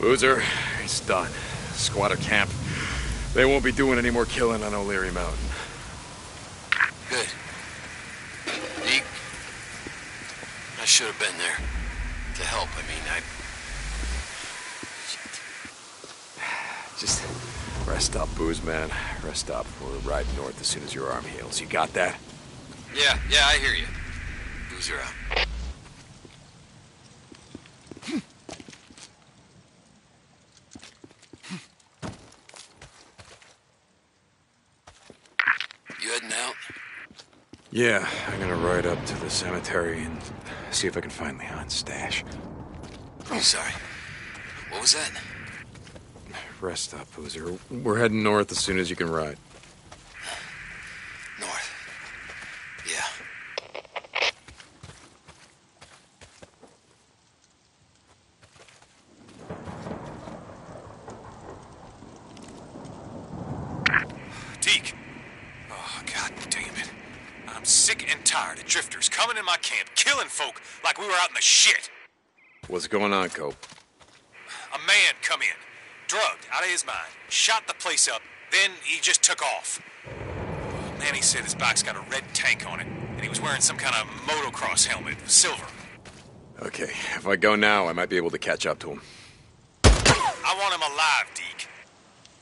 Boozer, he's done. Squatter camp. They won't be doing any more killing on O'Leary Mountain. Good. Deke, I should have been there. To help, I mean, I... Shit. Just rest up, Booze, man. Rest up. We'll ride north as soon as your arm heals. You got that? Yeah, I hear you. Boozer out. Yeah, I'm gonna ride up to the cemetery and see if I can find Leon's stash. I'm sorry. What was that? Rest up, Boozer. We're heading north as soon as you can ride. North? Yeah. Deke! Oh, god damn it. I'm sick and tired of drifters coming in my camp, killing folk like we were out in the shit. What's going on, Cope? A man come in, drugged, out of his mind, shot the place up, then he just took off. Manny said his bike's got a red tank on it, and he was wearing some kind of motocross helmet, silver. Okay, if I go now, I might be able to catch up to him. I want him alive, Deke.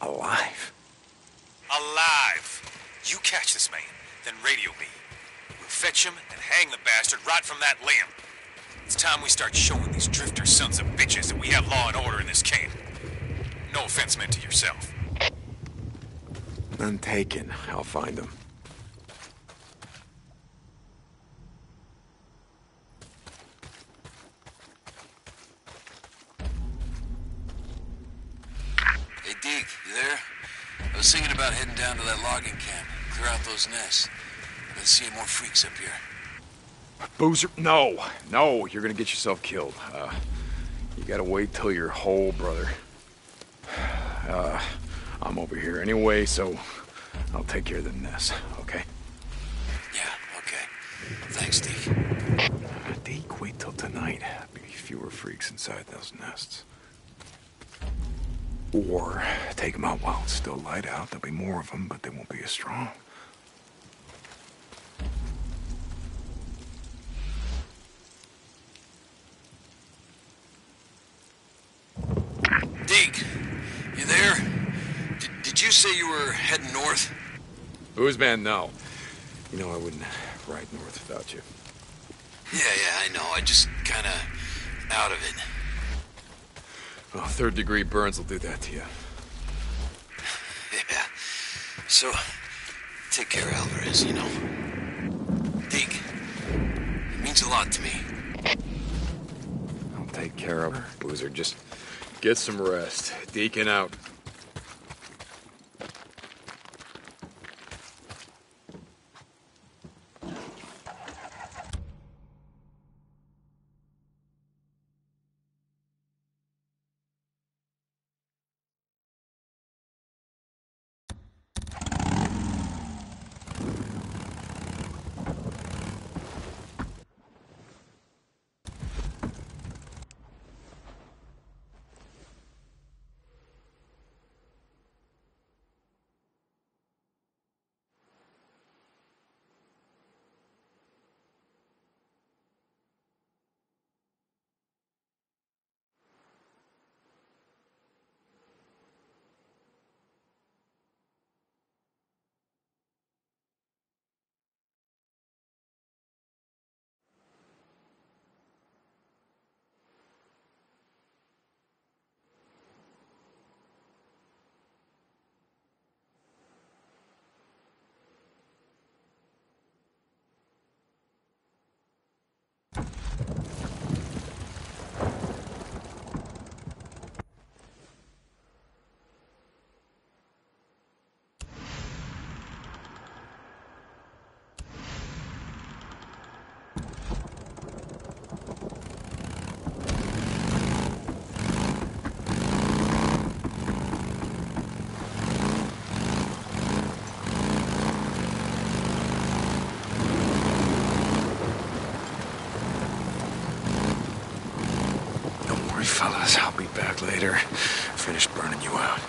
Alive? Alive. You catch this man, then radio me. We'll fetch him and hang the bastard right from that limb. It's time we start showing these drifter sons of bitches that we have law and order in this camp. No offense meant to yourself. None taken. I'll find them. Hey, Deke, you there? I was thinking about heading down to that logging camp. Clear out those nests. I've been seeing more freaks up here. Boozer, no, you're gonna get yourself killed. You gotta wait till you're whole, brother. I'm over here anyway, so I'll take care of the nests, okay? Yeah, okay. Thanks, Deke. Deke, wait till tonight. Maybe fewer freaks inside those nests. Or take them out while it's still light out. There'll be more of them, but they won't be as strong. Say you were heading north? Boozman, no. You know I wouldn't ride north without you. Yeah, I know. I just kind of out of it. Well, third-degree burns will do that to you. Yeah. So, take care, Alvarez, you know. Deke, it means a lot to me. I'll take care of her, Boozer. Just get some rest. Deacon out. fellas. I'll be back later. Finish burning you out.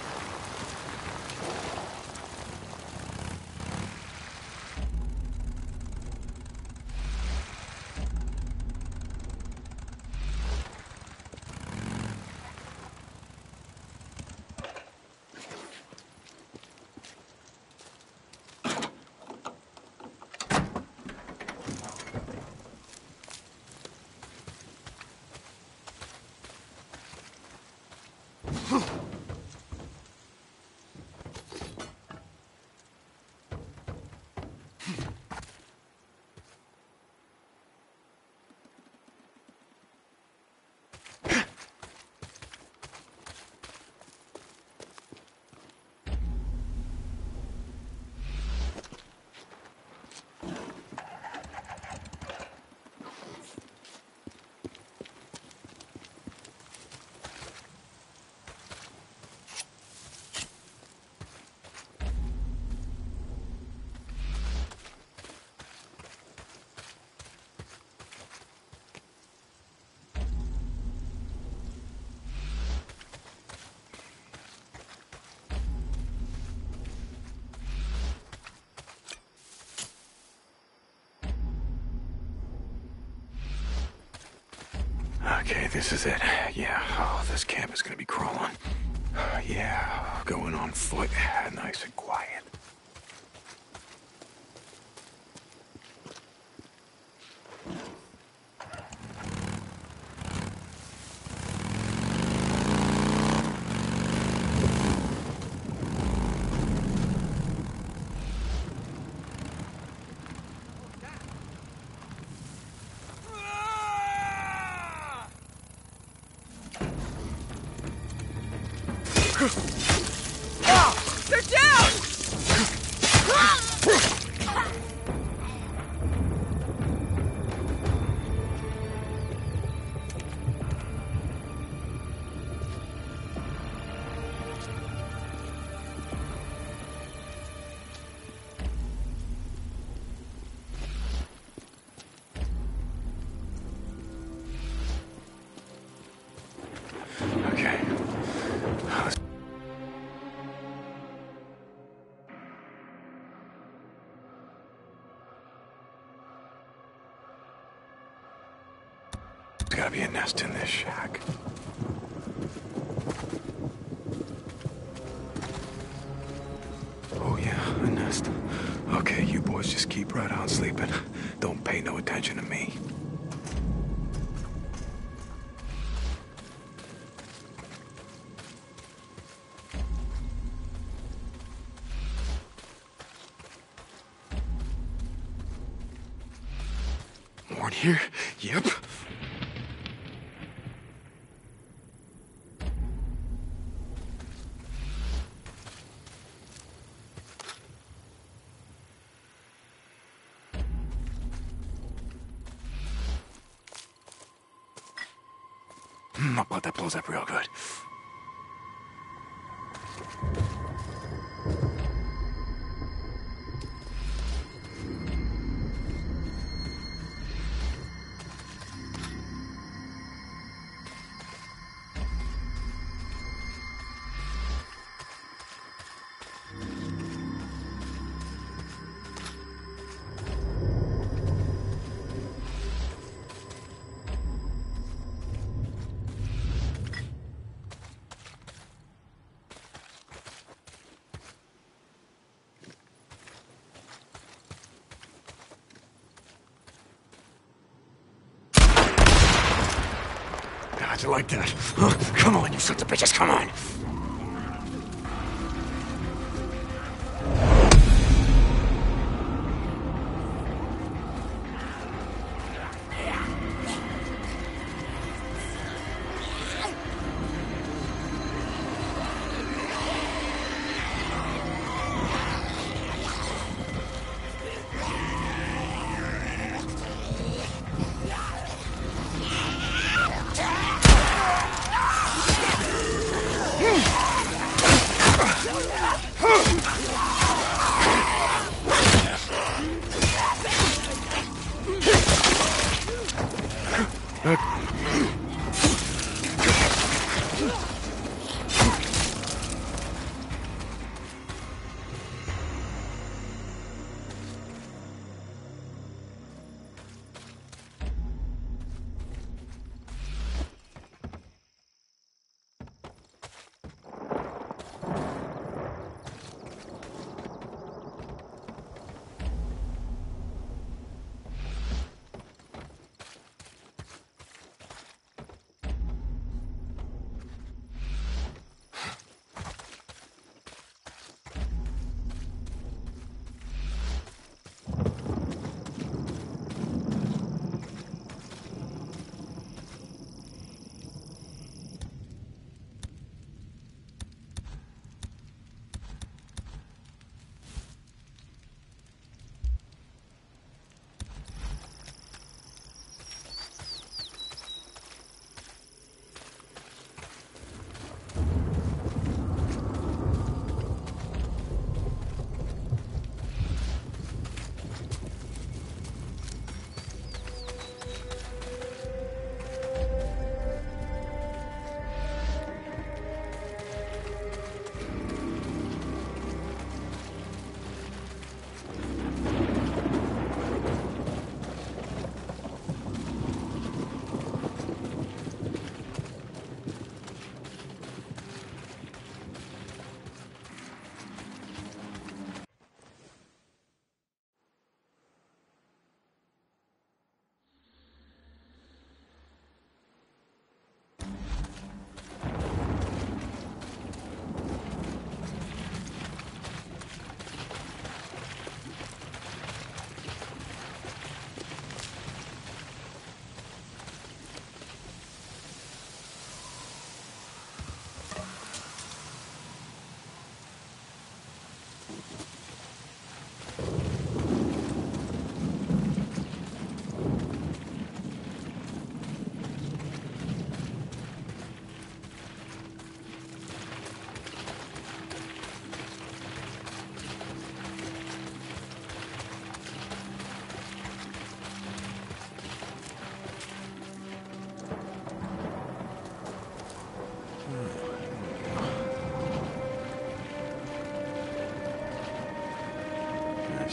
Okay, this is it. Yeah, oh, this camp is gonna be crawling. Yeah, going on foot, nice and quiet. There's gotta be a nest in this shack. Oh yeah, a nest. Okay, you boys just keep right on sleeping. Don't pay no attention to me. More in here? Yep. Up real good. I like that. Huh? Come on, you sons of bitches, come on! Yeah.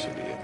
should be it.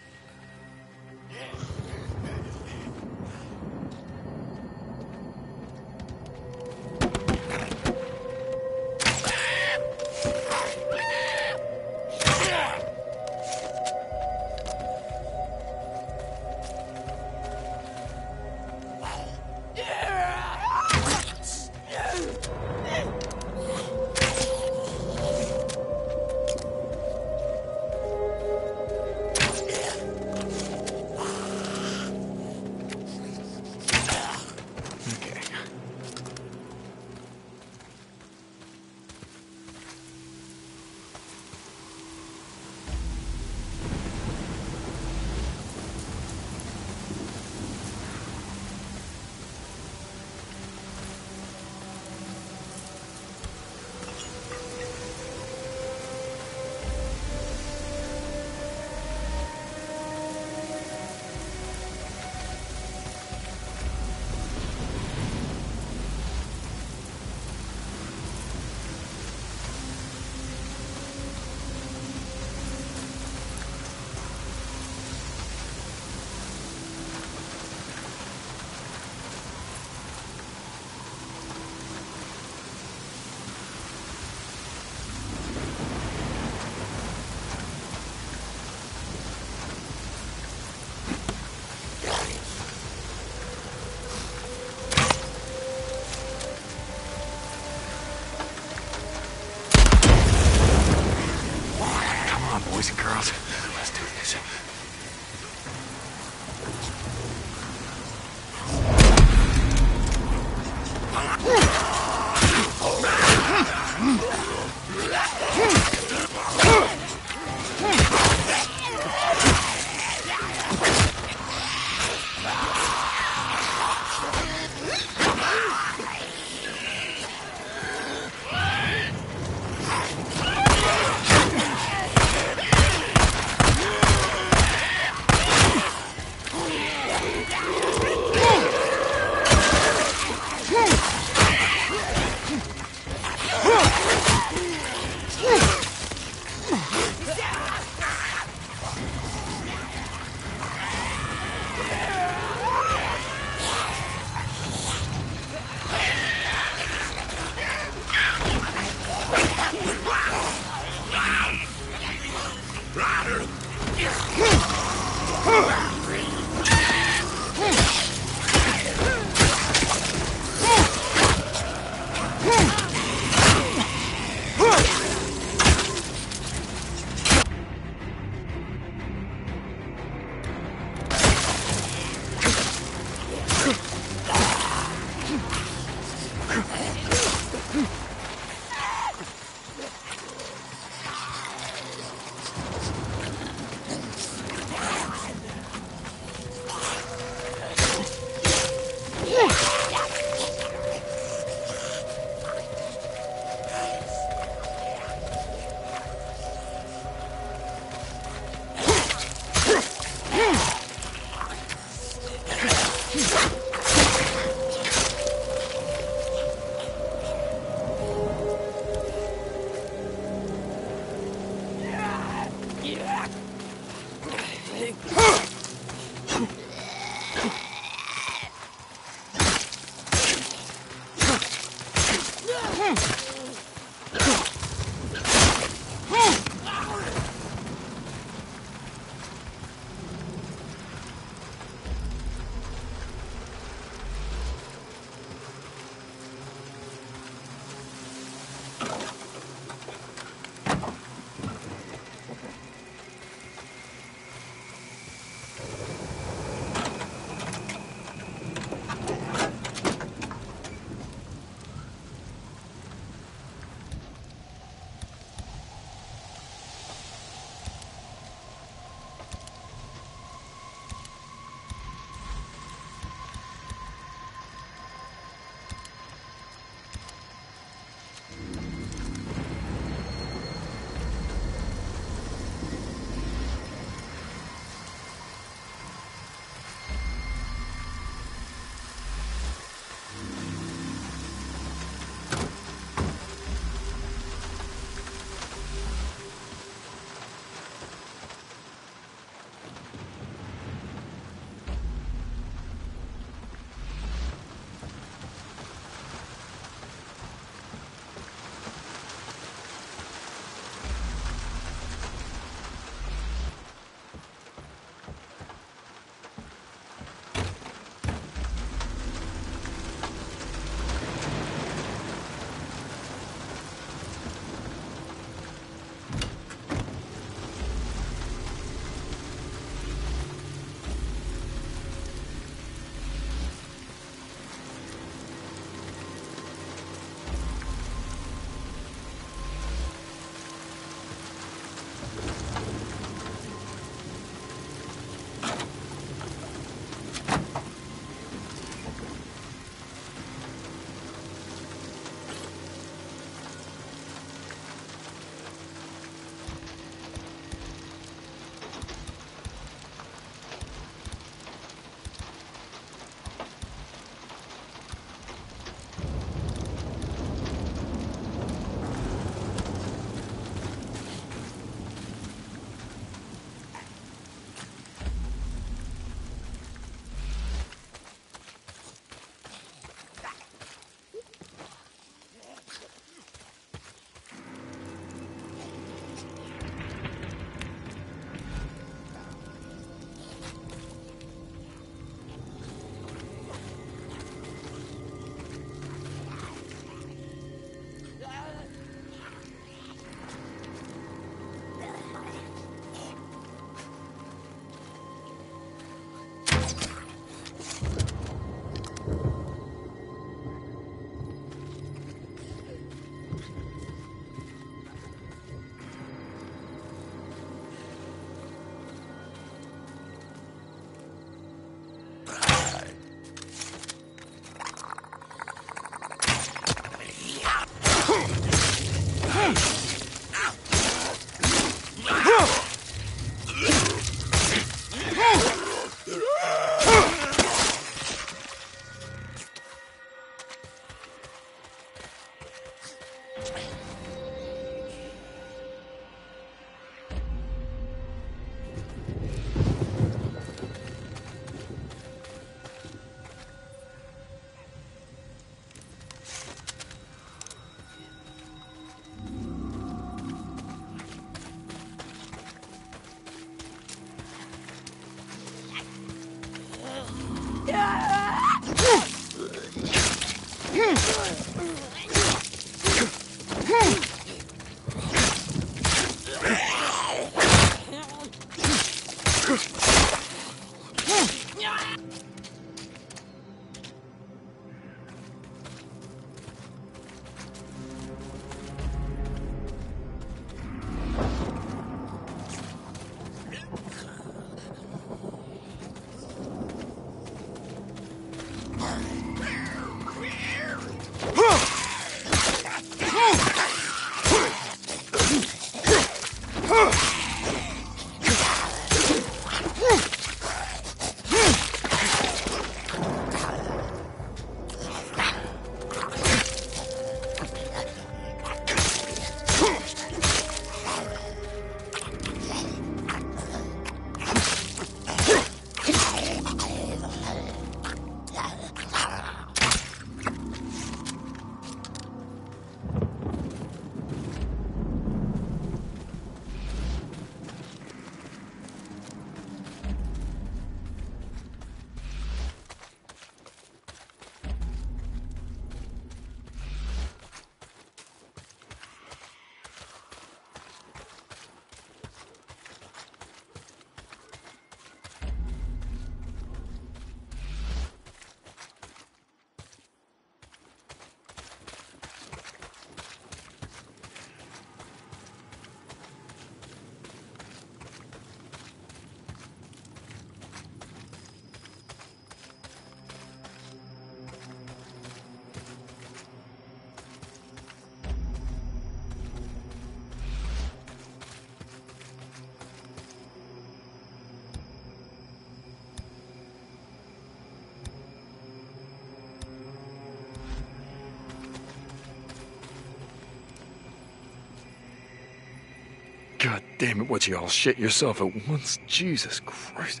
God damn it, would you all shit yourself at once? Jesus Christ.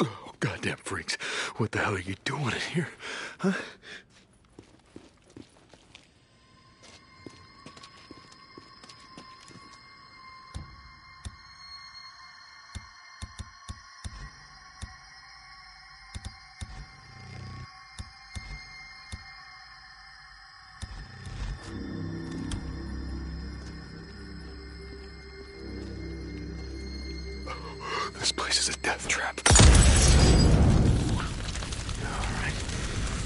Oh, goddamn freaks. What the hell are you doing in here? Huh? This place is a death trap. Alright.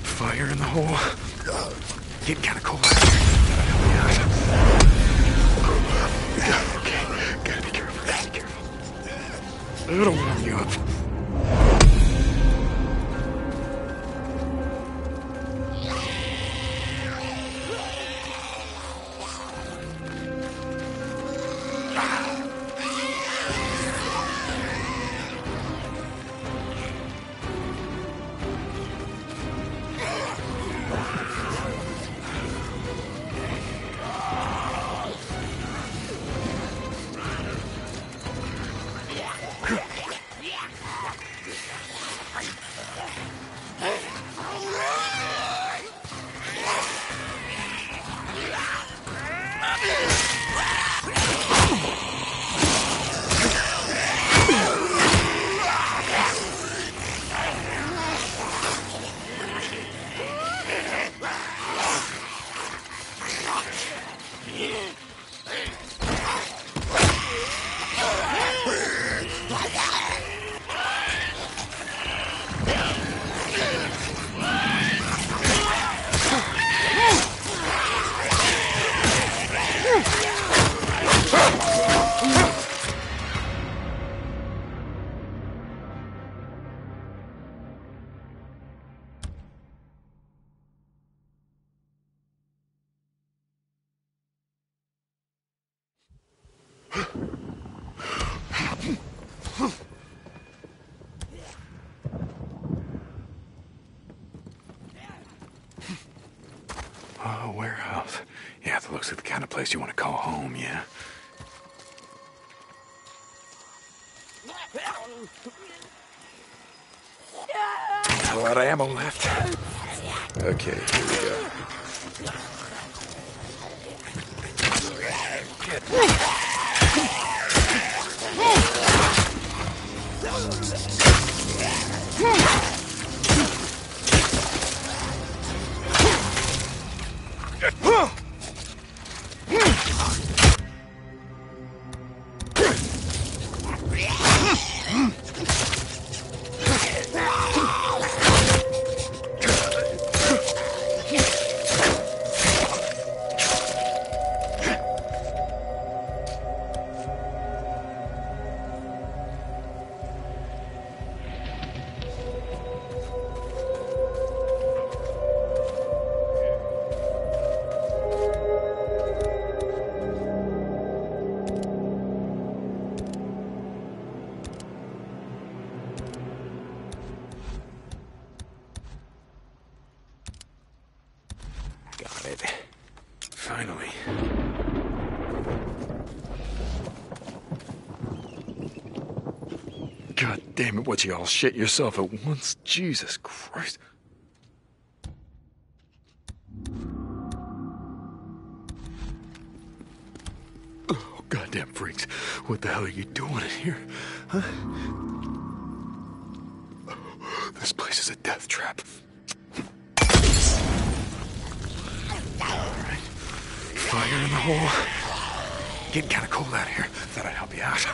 Fire in the hole. Getting kind of cold out here. Gotta help me out. Okay. Gotta be careful. Gotta be careful. It'll warm you up. You want to call home, yeah? A lot of ammo left. Okay, here we go. Get Damn it, what you all shit yourself at once? Jesus Christ. Oh, goddamn freaks. What the hell are you doing in here? Huh? Oh, this place is a death trap. Alright. Fire in the hole. Getting kind of cold out here. Thought I'd help you out.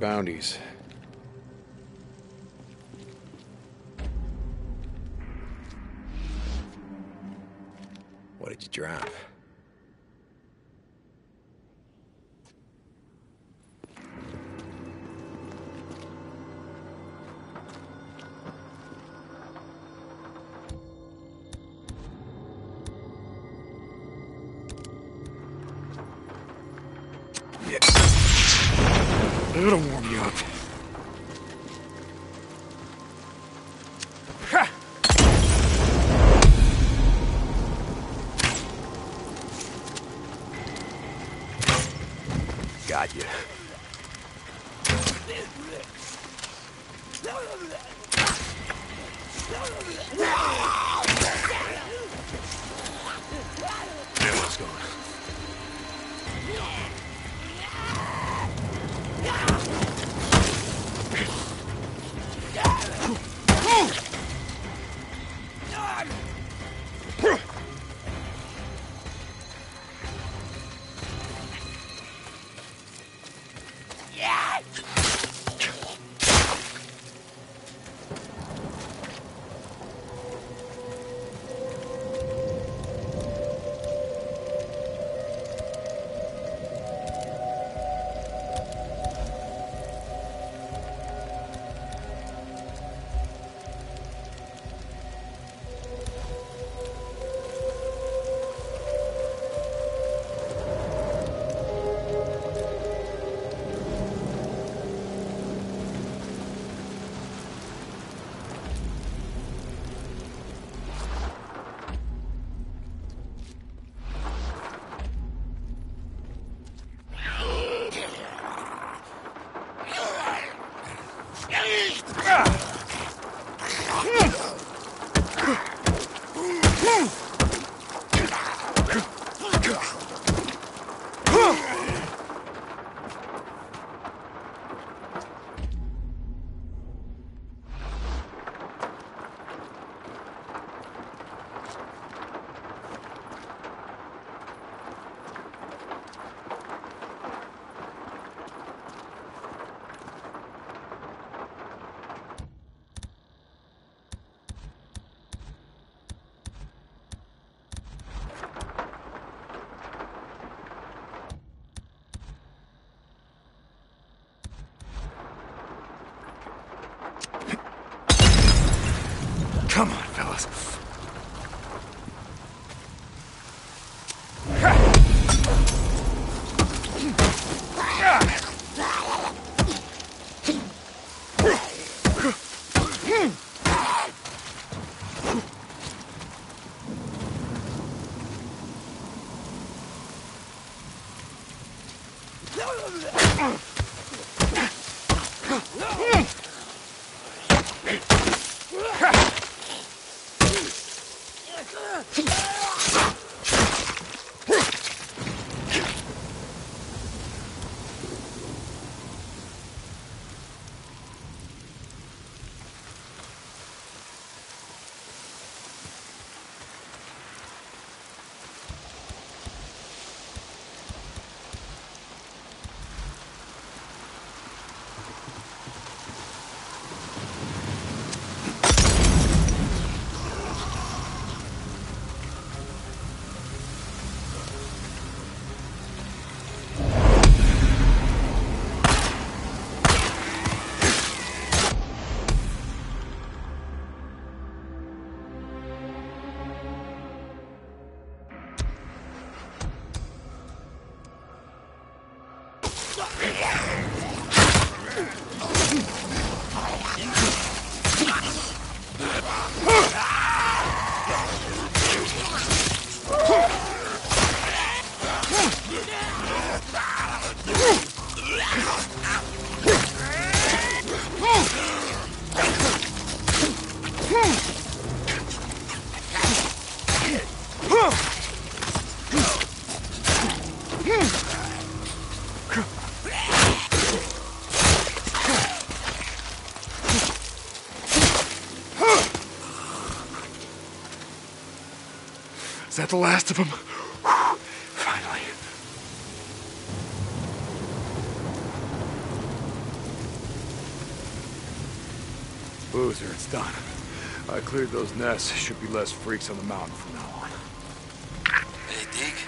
Bounties. What did you drop? It'll warm you up. Ha! Got you. There it's going. Is that the last of them? Whew, finally. Boozer, it's done. I cleared those nests. Should be less freaks on the mountain from now on. Hey, Deke.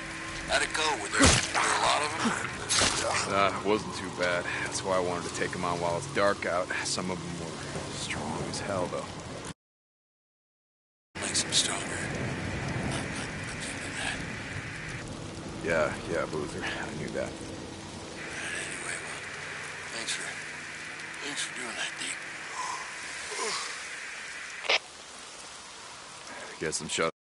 How'd it go? Were there a lot of them? It wasn't too bad. That's why I wanted to take them on while it's dark out. Some of them were strong as hell, though. Yeah, Boozer. I knew that. Anyway, well, thanks for doing that, Deke. Get some shots.